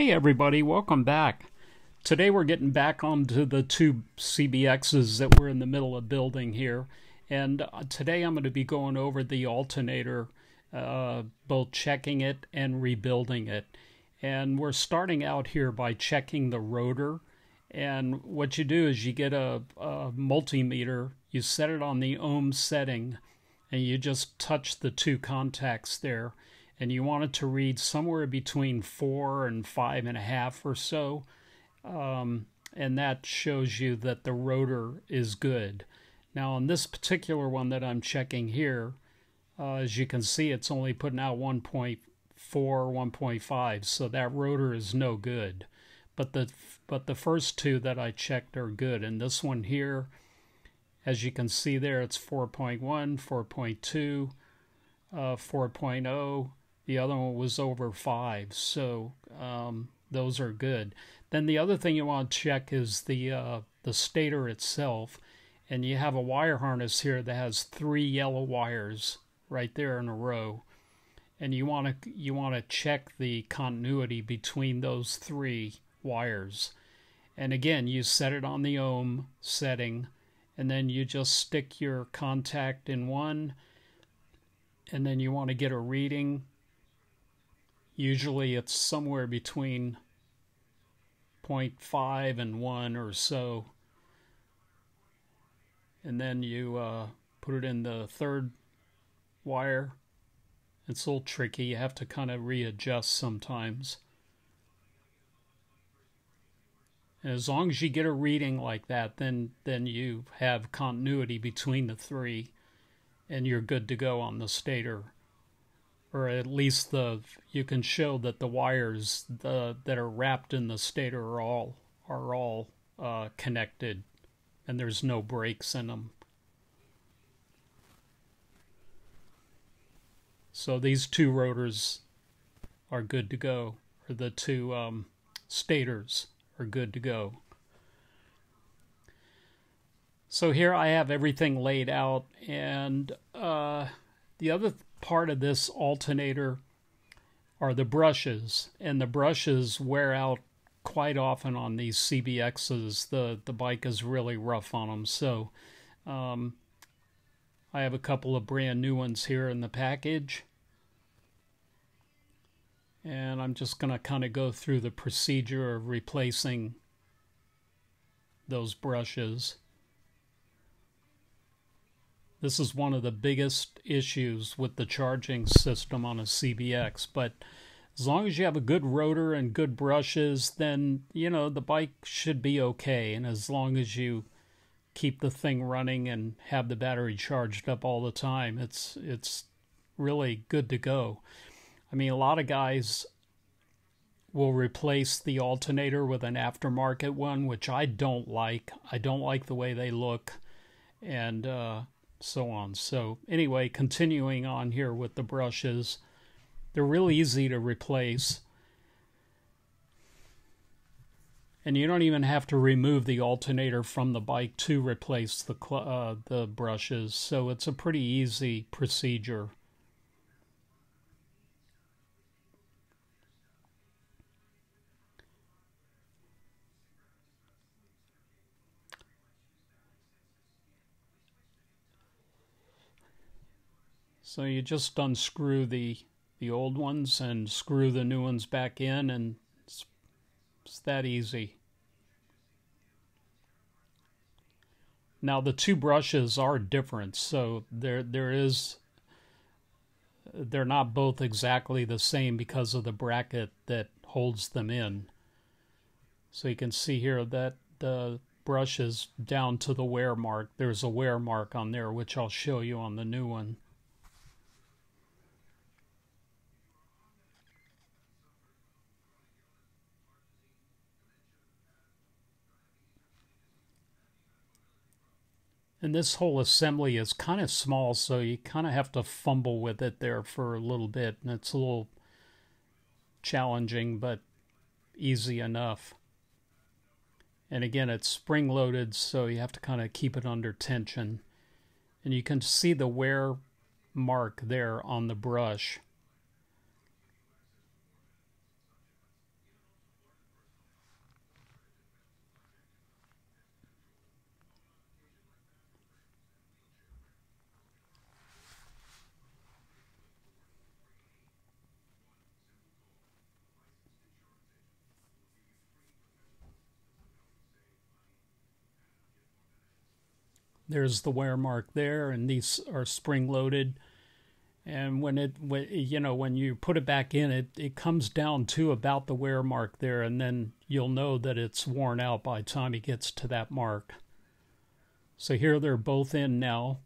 Hey everybody, welcome back. Today we're getting back onto the two CBXs that we're in the middle of building here. And today I'm going to be going over the alternator, both checking it and rebuilding it. And we're starting out here by checking the rotor. And what you do is you get a multimeter, you set it on the ohm setting, and you just touch the two contacts there. And you want it to read somewhere between 4 and 5.5 or so. And that shows you that the rotor is good. Now on this particular one that I'm checking here, as you can see, it's only putting out 1.4, 1.5, so that rotor is no good. But the first two that I checked are good. And this one here, as you can see there, it's 4.1, 4.2, 4.0. The other one was over 5, so those are good. Then the other thing you want to check is the stator itself, and you have a wire harness here that has 3 yellow wires right there in a row, and you want to check the continuity between those 3 wires. And again, you set it on the ohm setting, and then you just stick your contact in one, and then you want to get a reading. Usually it's somewhere between 0.5 and 1 or so. And then you put it in the third wire. It's a little tricky. You have to kind of readjust sometimes. And as long as you get a reading like that, then you have continuity between the 3, and you're good to go on the stator. Or at least you can show that the wires that are wrapped in the stator are all connected, and there's no breaks in them. So these two rotors are good to go, or the two stators are good to go. So here I have everything laid out, and the other part of this alternator are the brushes, and the brushes wear out quite often on these CBXs. The bike is really rough on them, so I have a couple of brand new ones here in the package, and I'm just going to kind of go through the procedure of replacing those brushes. This is one of the biggest issues with the charging system on a CBX, but as long as you have a good rotor and good brushes, then, you know, the bike should be okay. And as long as you keep the thing running and have the battery charged up all the time, it's really good to go. I mean, a lot of guys will replace the alternator with an aftermarket one, which I don't like. I don't like the way they look, and so on. So anyway, continuing on here with the brushes, they're real easy to replace, and you don't even have to remove the alternator from the bike to replace the brushes. So it's a pretty easy procedure. So you just unscrew the old ones and screw the new ones back in, and it's that easy. Now the two brushes are different, so they're not both exactly the same because of the bracket that holds them in. So you can see here that the brush is down to the wear mark. There's a wear mark on there, which I'll show you on the new one. And this whole assembly is kind of small, so you kind of have to fumble with it there for a little bit. And it's a little challenging, but easy enough. And again, it's spring-loaded, so you have to kind of keep it under tension. And you can see the wear mark there on the brush. There's the wear mark there, and these are spring-loaded. And when you put it back in, it comes down to about the wear mark there, and then you'll know that it's worn out by the time it gets to that mark. So here they're both in now.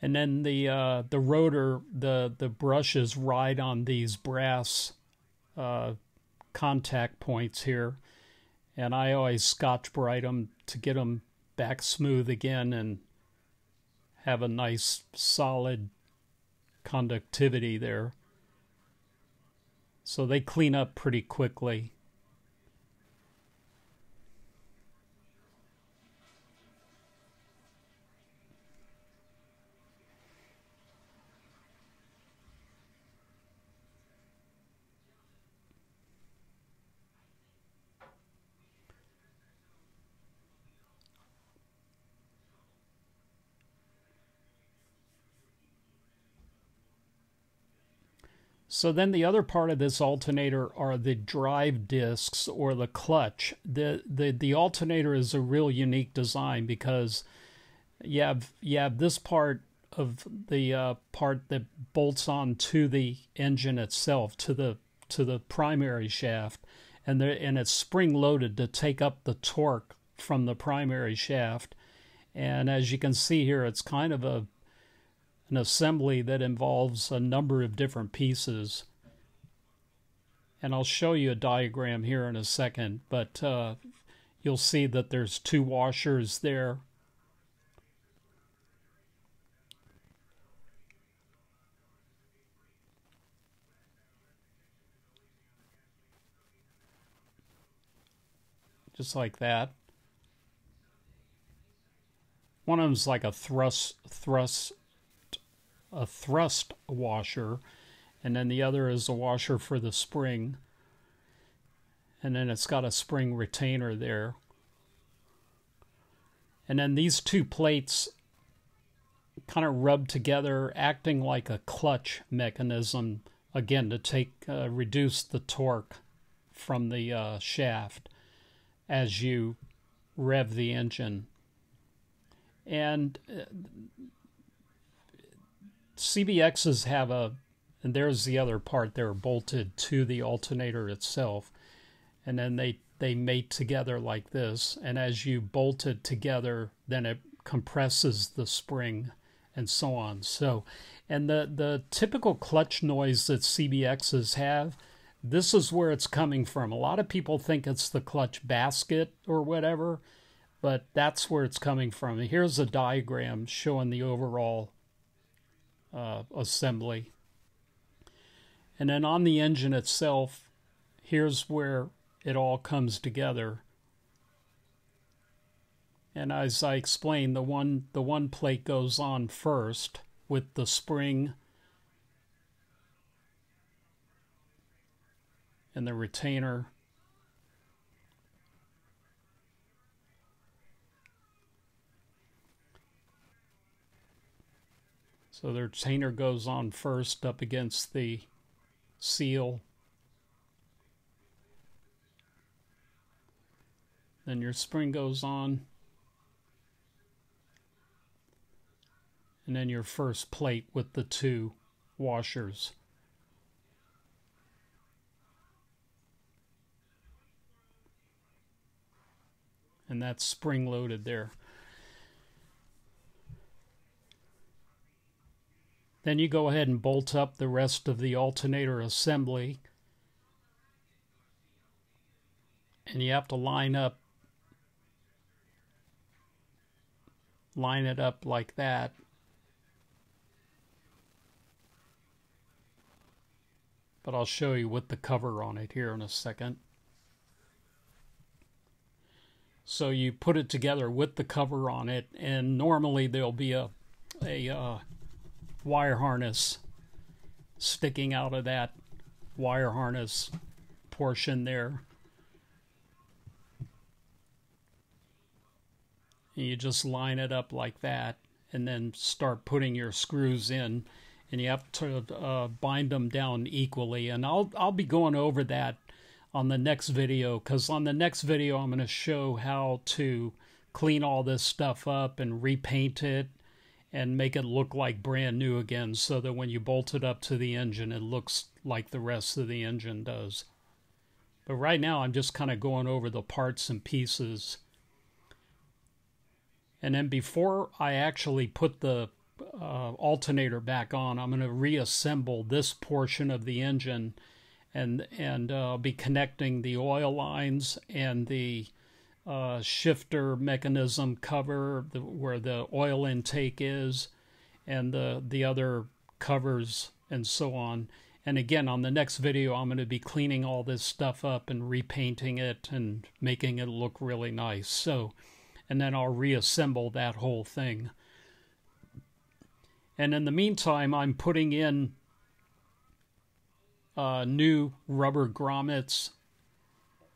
And then the rotor, the brushes ride on these brass contact points here. And I always Scotch-Brite them to get them back smooth again and have a nice solid conductivity there. So they clean up pretty quickly. So then the other part of this alternator are the drive discs or the clutch. The alternator is a real unique design because you have this part of the part that bolts on to the engine itself, to the primary shaft, and it's spring loaded to take up the torque from the primary shaft. And as you can see here, it's kind of an assembly that involves a number of different pieces. And I'll show you a diagram here in a second, but you'll see that there's two washers there. Just like that. One of them's like a thrust washer, and then the other is a washer for the spring, and then it's got a spring retainer there. And then these two plates kind of rub together, acting like a clutch mechanism, again to reduce the torque from the shaft as you rev the engine. And CBXs have and there's the other part, they're bolted to the alternator itself, and then they mate together like this, and as you bolt it together, then it compresses the spring and so on. So, and the typical clutch noise that CBXs have, this is where it's coming from. A lot of people think it's the clutch basket or whatever, but that's where it's coming from. Here's a diagram showing the overall assembly. And then on the engine itself, here's where it all comes together. And as I explained, the one plate goes on first with the spring and the retainer. So the retainer goes on first up against the seal. Then your spring goes on. And then your first plate with the two washers. And that's spring loaded there. Then you go ahead and bolt up the rest of the alternator assembly, and you have to line it up like that. But I'll show you with the cover on it here in a second. So you put it together with the cover on it, and normally there'll be a wire harness sticking out of that wire harness portion there. And you just line it up like that, and then start putting your screws in, and you have to bind them down equally. And I'll be going over that on the next video, because on the next video I'm going to show how to clean all this stuff up and repaint it and make it look like brand new again, so that when you bolt it up to the engine it looks like the rest of the engine does. But right now I'm just kind of going over the parts and pieces. And then before I actually put the alternator back on, I'm going to reassemble this portion of the engine, and I'll be connecting the oil lines and the shifter mechanism cover, where the oil intake is, and the other covers and so on. And again, on the next video I'm going to be cleaning all this stuff up and repainting it and making it look really nice. So, and then I'll reassemble that whole thing. And in the meantime, I'm putting in new rubber grommets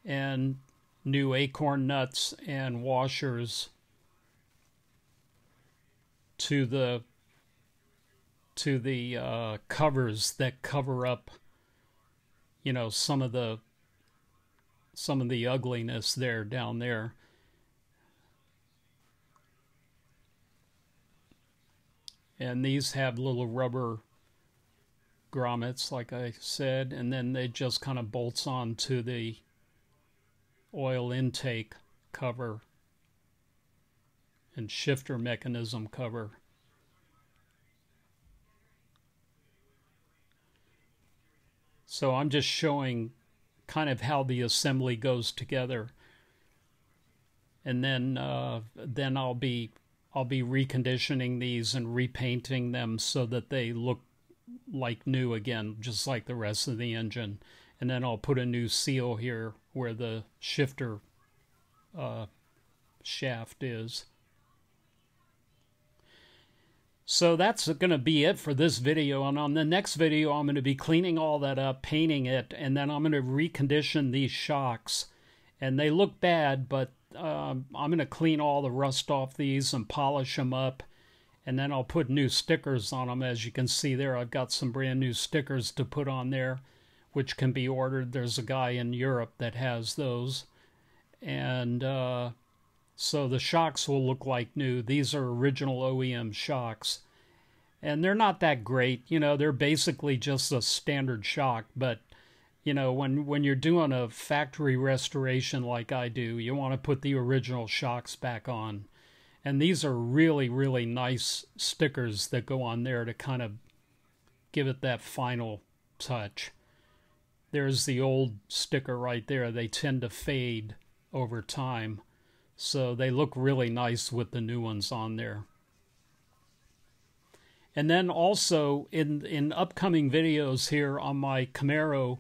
and new acorn nuts and washers to the covers that cover up, you know, some of the ugliness there down there. And these have little rubber grommets, like I said, and then they just kind of bolts on to the oil intake cover and shifter mechanism cover. So I'm just showing kind of how the assembly goes together, and then I'll be reconditioning these and repainting them so that they look like new again, just like the rest of the engine. And then I'll put a new seal here where the shifter shaft is. So that's going to be it for this video. And on the next video, I'm going to be cleaning all that up, painting it, and then I'm going to recondition these shocks. And they look bad, but I'm going to clean all the rust off these and polish them up, and then I'll put new stickers on them. As you can see there, I've got some brand new stickers to put on there, which can be ordered. There's a guy in Europe that has those, and so the shocks will look like new. These are original OEM shocks, and they're not that great. You know, they're basically just a standard shock, but you know, when you're doing a factory restoration like I do, you want to put the original shocks back on. And these are really, really nice stickers that go on there to kind of give it that final touch. There's the old sticker right there. They tend to fade over time, so they look really nice with the new ones on there. And then also in upcoming videos here on my Camaro,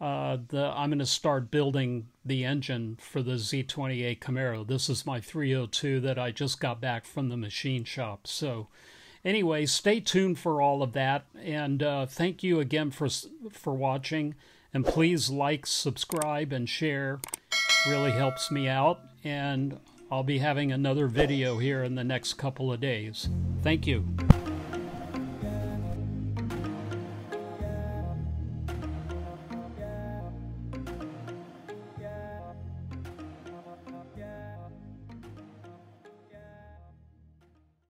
I'm going to start building the engine for the Z28 Camaro. This is my 302 that I just got back from the machine shop. So anyway, stay tuned for all of that. And thank you again for watching. And please like, subscribe, and share. It really helps me out. And I'll be having another video here in the next couple of days. Thank you.